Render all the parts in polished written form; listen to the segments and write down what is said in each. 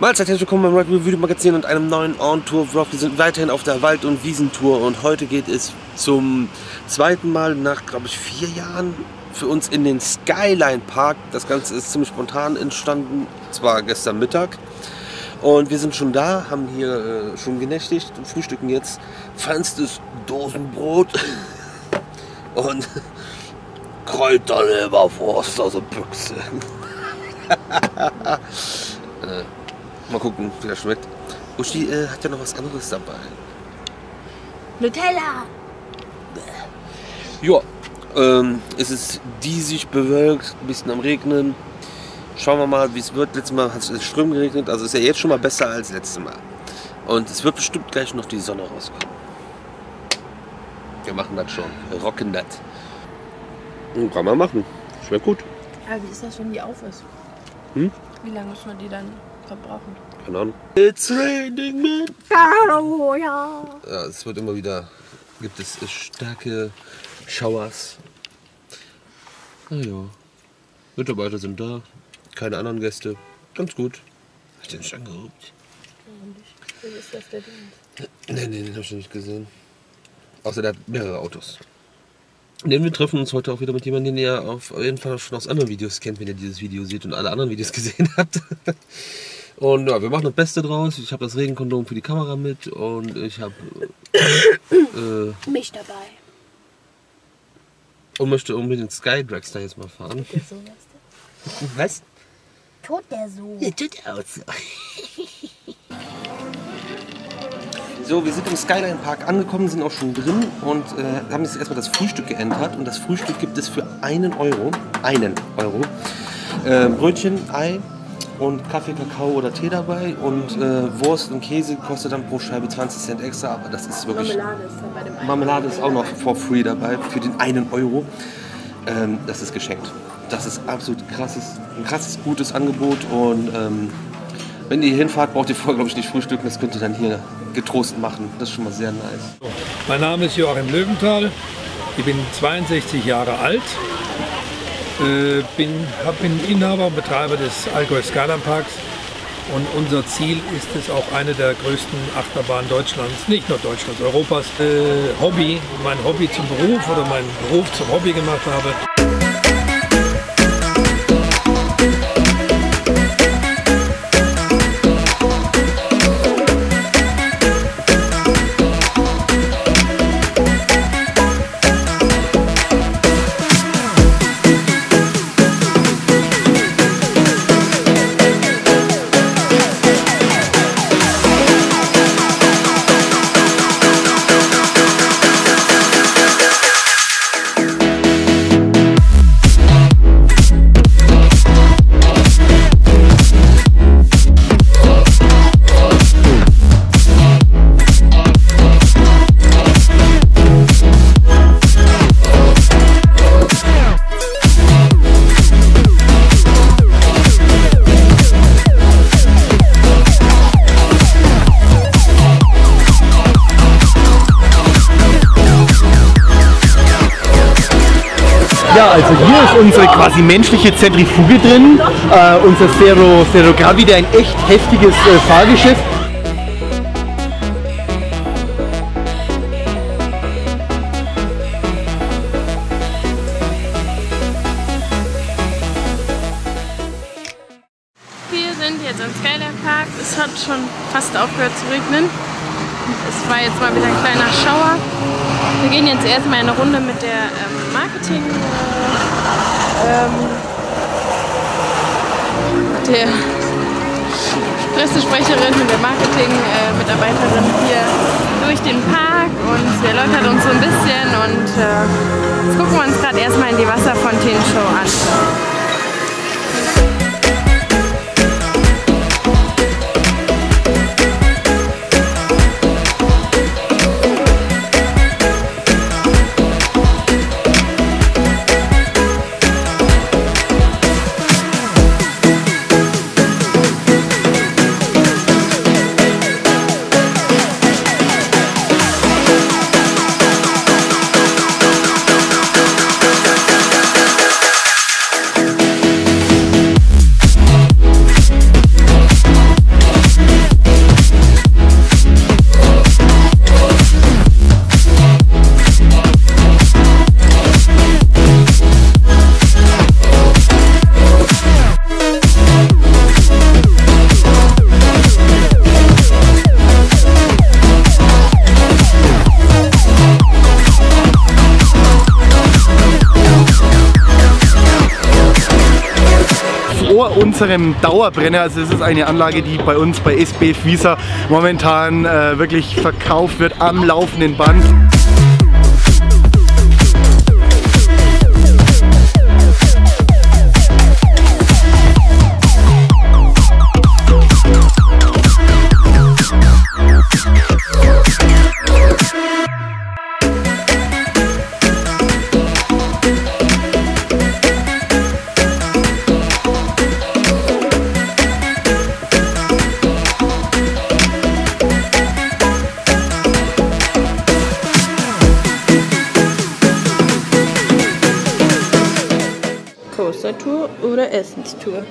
Mahlzeit, herzlich willkommen beim Ride Review Magazin und einem neuen On-Tour-Vlog. Wir sind weiterhin auf der Wald- und Wiesentour und heute geht es zum zweiten Mal nach, glaube ich, 4 Jahren für uns in den Skyline Park. Das Ganze ist ziemlich spontan entstanden, zwar gestern Mittag. Und wir sind schon da, haben hier schon genächtigt und frühstücken jetzt feinstes Dosenbrot und Kräuterleberwurst aus der Büchse. Mal gucken, wie das schmeckt. Uschi hat ja noch was anderes dabei. Nutella! Ja, es ist diesig bewölkt, ein bisschen am Regnen. Schauen wir mal, wie es wird. Letztes Mal hat es ström geregnet, also ist ja jetzt schon mal besser als letztes Mal. Und es wird bestimmt gleich noch die Sonne rauskommen. Wir machen das schon, wir rocken das. Kann man machen, schmeckt gut. Aber wie ist das, wenn die auf ist? Hm? Wie lange muss man die dann verbrauchen? Keine Ahnung. It's raining man. Oh, ja. Ja, es wird immer wieder, gibt es starke Showers. Naja, Mitarbeiter sind da, keine anderen Gäste, ganz gut. Hab ich den nicht angehobt? Wie ist das der Ding? Nee, den hab ich nicht gesehen. Außer der hat mehrere Autos. Denn wir treffen uns heute auch wieder mit jemandem, den ihr auf jeden Fall schon aus anderen Videos kennt, wenn ihr dieses Video seht und alle anderen Videos gesehen habt. Und ja, wir machen das Beste draus. Ich habe das Regenkondom für die Kamera mit und ich habe mich dabei. Und möchte unbedingt den Sky Dragster jetzt mal fahren. Tut der so, weißt du? Was? Tut der so? Ja, tut der auch so. So, wir sind im Skyline Park angekommen, sind auch schon drin und haben jetzt erstmal das Frühstück geentert. Und das Frühstück gibt es für einen Euro, Brötchen, Ei und Kaffee, Kakao oder Tee dabei. Und Wurst und Käse kostet dann pro Scheibe 20 Cent extra, aber das ist wirklich... Marmelade ist dann bei dem einen. Marmelade ist auch noch for free dabei, für den einen Euro. Das ist geschenkt. Das ist absolut ein krasses, gutes Angebot und... wenn ihr hinfahrt, braucht ihr vorher, glaube ich, nicht frühstücken. Das könnt ihr dann hier getrost machen. Das ist schon mal sehr nice. Mein Name ist Joachim Löwenthal. Ich bin 62 Jahre alt. Bin Inhaber und Betreiber des Allgäu-Skyland-Parks. Und unser Ziel ist es, auch eine der größten Achterbahnen Deutschlands, nicht nur Deutschlands, Europas, mein Hobby zum Beruf oder meinen Beruf zum Hobby gemacht habe. Ja, also hier ist unsere quasi menschliche Zentrifuge drin, unser Zero Gravity, ein echt heftiges Fahrgeschäft. Wir sind jetzt im Skyline Park, es hat schon fast aufgehört zu regnen. Es war jetzt mal wieder ein kleiner Schauer. Wir gehen jetzt erstmal eine Runde mit der Marketing, der Pressesprecherin und der Marketing-Mitarbeiterin hier durch den Park und erläutert uns so ein bisschen und jetzt gucken wir uns gerade erstmal in die Wasserfontänen-Show an. vor unserem Dauerbrenner. Also es ist eine Anlage, die bei uns bei SBF Visa momentan wirklich verkauft wird am laufenden Band. Tour oder Essenstour?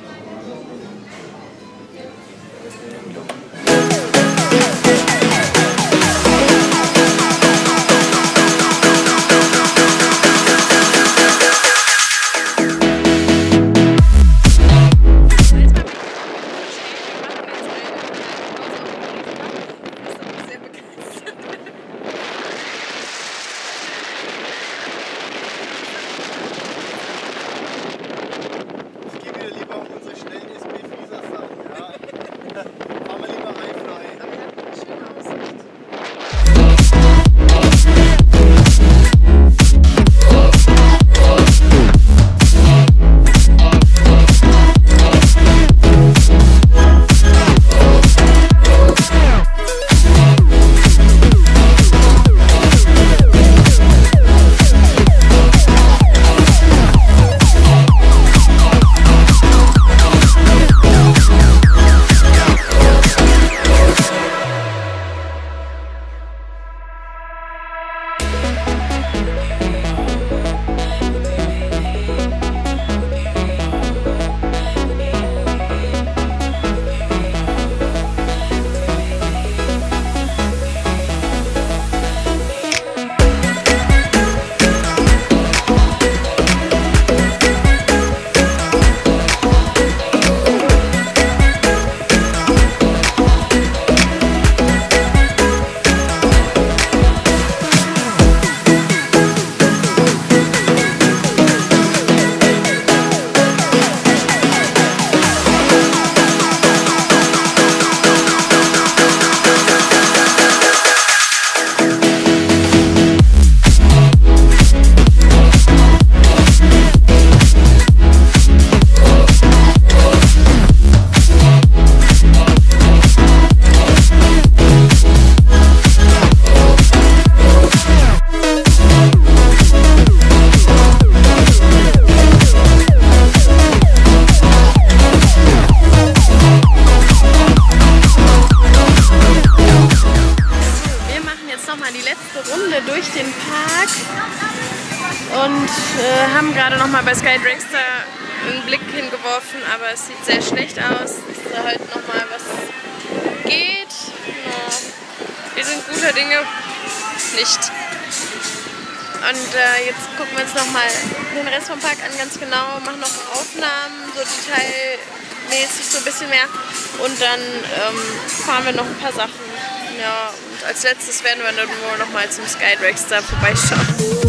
Haben gerade noch mal bei Sky Dragster einen Blick hingeworfen, aber es sieht sehr schlecht aus, dass da halt noch mal was geht. Ja. Wir sind guter Dinge, nicht. Und jetzt gucken wir uns noch mal den Rest vom Park an, ganz genau, machen noch Aufnahmen, so detailmäßig so ein bisschen mehr und dann fahren wir noch ein paar Sachen. Ja, und als letztes werden wir dann wohl noch mal zum Sky Dragster vorbeischauen.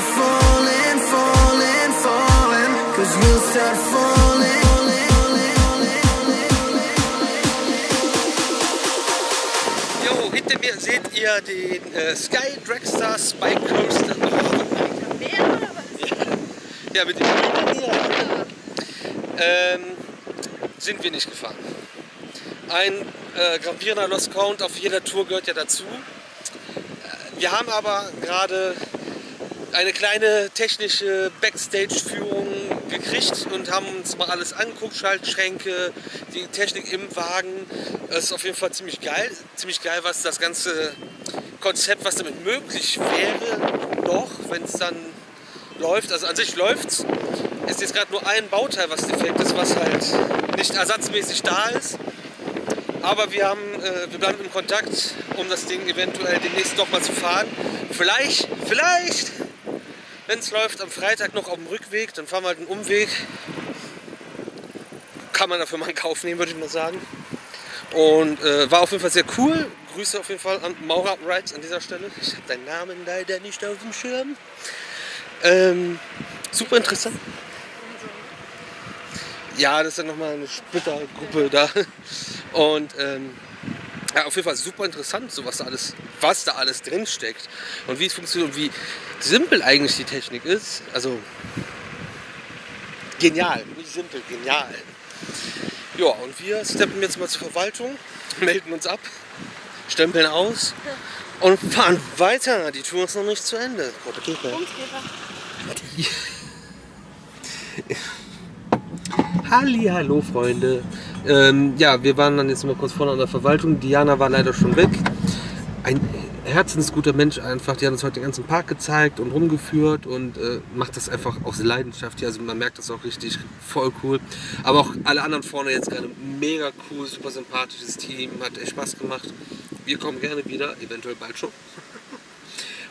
start falling, falling, falling, 'cause you'll start falling. Jo, hinter mir seht ihr den Sky Dragster Spike Coaster. Ja, mit dem sind wir nicht gefahren. Ein gravierender Lost Count auf jeder Tour gehört ja dazu. Wir haben aber gerade eine kleine technische Backstage-Führung gekriegt und haben uns mal alles angeguckt, Schaltschränke, die Technik im Wagen. Das ist auf jeden Fall ziemlich geil. Ziemlich geil, was das ganze Konzept, was damit möglich wäre, doch, wenn es dann läuft. Also an sich läuft's. Ist jetzt gerade nur ein Bauteil, was defekt ist, was halt nicht ersatzmäßig da ist. Aber wir bleiben im Kontakt, um das Ding eventuell demnächst doch mal zu fahren. Vielleicht, wenn es läuft, am Freitag noch auf dem Rückweg, dann fahren wir halt einen Umweg. Kann man dafür mal in Kauf nehmen, würde ich mal sagen. Und war auf jeden Fall sehr cool. Grüße auf jeden Fall an Maurer Rides an dieser Stelle. Ich habe deinen Namen leider nicht auf dem Schirm. Super interessant. Ja, das ist ja nochmal eine Splittergruppe da. Und ja, auf jeden Fall super interessant, so was da alles drin steckt und wie es funktioniert und wie simpel eigentlich die Technik ist. Also genial, nicht simpel, genial. Ja, und wir steppen jetzt mal zur Verwaltung, melden uns ab, stempeln aus und fahren weiter. Die Tour ist noch nicht zu Ende. Gott, das geht nicht. Halli, hallo Freunde. Ja, wir waren dann jetzt mal kurz vorne an der Verwaltung. Diana war leider schon weg. Ein herzensguter Mensch einfach. Die hat uns heute den ganzen Park gezeigt und rumgeführt und macht das einfach aus Leidenschaft hier. Also man merkt das auch richtig, voll cool. Aber auch alle anderen vorne jetzt gerade mega cool, super sympathisches Team. Hat echt Spaß gemacht. Wir kommen gerne wieder, eventuell bald schon.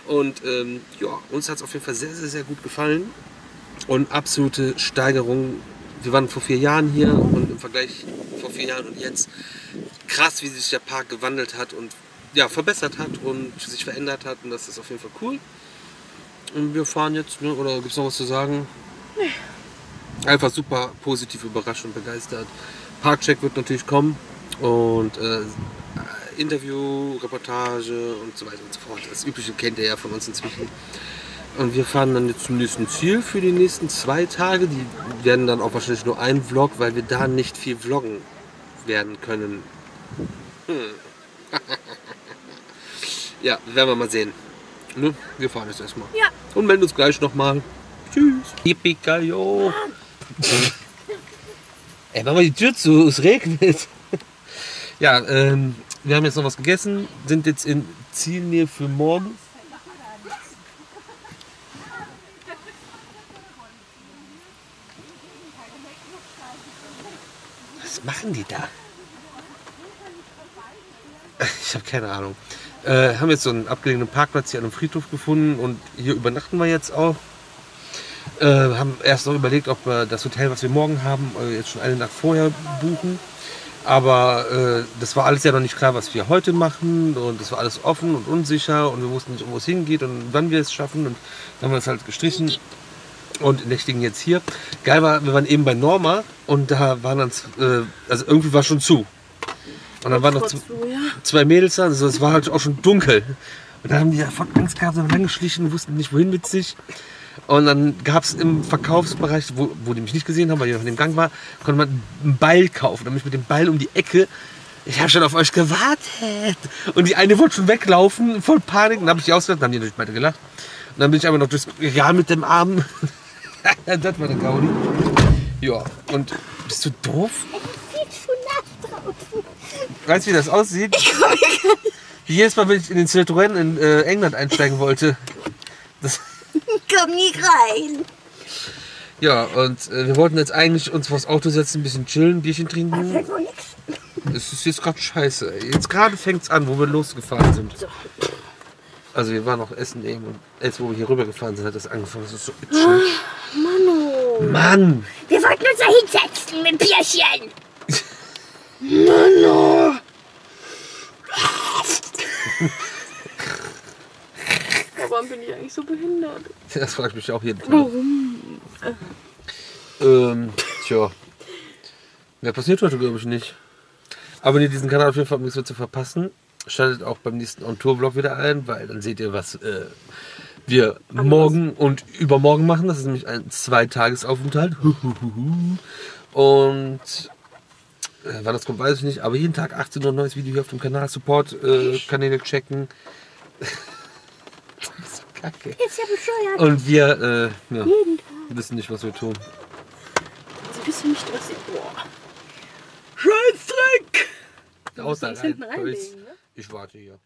Und ja, uns hat es auf jeden Fall sehr, sehr, sehr gut gefallen. Und absolute Steigerung. Wir waren vor 4 Jahren hier und im Vergleich vor 4 Jahren und jetzt krass, wie sich der Park gewandelt hat und ja, verbessert hat und sich verändert hat, und das ist auf jeden Fall cool. Und wir fahren jetzt, ne, oder gibt es noch was zu sagen? Nee. Einfach super positiv überrascht und begeistert. Parkcheck wird natürlich kommen und Interview, Reportage und so weiter und so fort. Das Übliche kennt ihr ja von uns inzwischen. Und wir fahren dann jetzt zum nächsten Ziel für die nächsten 2 Tage. Die werden dann auch wahrscheinlich nur ein Vlog, weil wir da nicht viel vloggen werden können. Ja, werden wir mal sehen. Ne? Wir fahren jetzt erstmal. Ja. Und melden uns gleich nochmal. Tschüss. Yippie-Kayo. Ey, mach mal die Tür zu, es regnet. Ja, wir haben jetzt noch was gegessen, sind jetzt in Zielnähe für morgen. Was machen die da? Ich habe keine Ahnung. Haben jetzt so einen abgelegenen Parkplatz hier an einem Friedhof gefunden und hier übernachten wir jetzt auch. Haben erst noch überlegt, ob wir das Hotel, was wir morgen haben, jetzt schon eine Nacht vorher buchen. Aber das war alles ja noch nicht klar, was wir heute machen, und das war alles offen und unsicher und wir wussten nicht, wo es hingeht und wann wir es schaffen, und dann haben wir es halt gestrichen und nächtigen jetzt hier. Geil war, wir waren eben bei Norma und da waren dann, also irgendwie war schon zu. Und dann waren noch zwei Mädels da, also es war halt auch schon dunkel. Und dann haben die davon Angst gehabt, sind lang geschlichen, wussten nicht, wohin mit sich. Und dann gab es im Verkaufsbereich, wo die mich nicht gesehen haben, weil ich noch in dem Gang war, konnte man einen Beil kaufen. Dann bin ich mit dem Beil um die Ecke. Ich habe schon auf euch gewartet. Und die eine wollte schon weglaufen, voll Panik. Dann habe ich die ausgelacht, dann haben die natürlich beide gelacht. Und dann bin ich aber noch durchs Regal mit dem Arm. Das war der Gaudi. Ja, und bist du doof? Es sieht schon nach draußen. Weißt du, wie das aussieht? Jedes Mal, wenn ich in den Citroën in England einsteigen wollte. Ich komm nie rein. Ja, und wir wollten jetzt eigentlich uns vors Auto setzen, ein bisschen chillen, Bierchen trinken. Das ist nix. Es ist jetzt gerade scheiße. Jetzt gerade fängt es an, wo wir losgefahren sind. So. Also wir waren auch essen eben und jetzt, wo wir hier rüber gefahren sind, hat das angefangen. Das ist so itschig. Oh, Mann! Wir wollten uns da hinsetzen mit Bierchen. Mann! Warum bin ich eigentlich so behindert? Das frage ich mich auch jeden Tag. Warum? Tja. Mehr passiert heute, glaube ich, nicht. Abonniert diesen Kanal auf jeden Fall, um nichts mehr zu verpassen. Schaltet auch beim nächsten On-Tour-Vlog wieder ein, weil dann seht ihr, was wir morgen und übermorgen machen. Das ist nämlich ein 2-Tages-Aufenthalt. Und wann das kommt, weiß ich nicht. Aber jeden Tag 18 Uhr neues Video hier auf dem Kanal. Support-Kanäle checken. Das ist so kacke. Ist ja bescheuert. Und wir ja, wissen nicht, was wir tun. Also wissen nicht, was ich... Boah. Scheißdreck! Außer rein. Ich warte hier.